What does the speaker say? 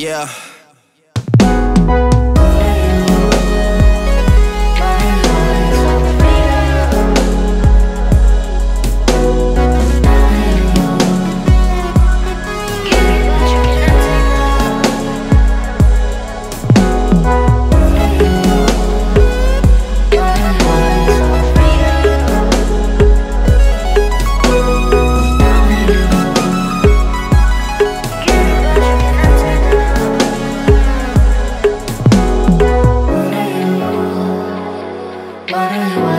Yeah. What do you want?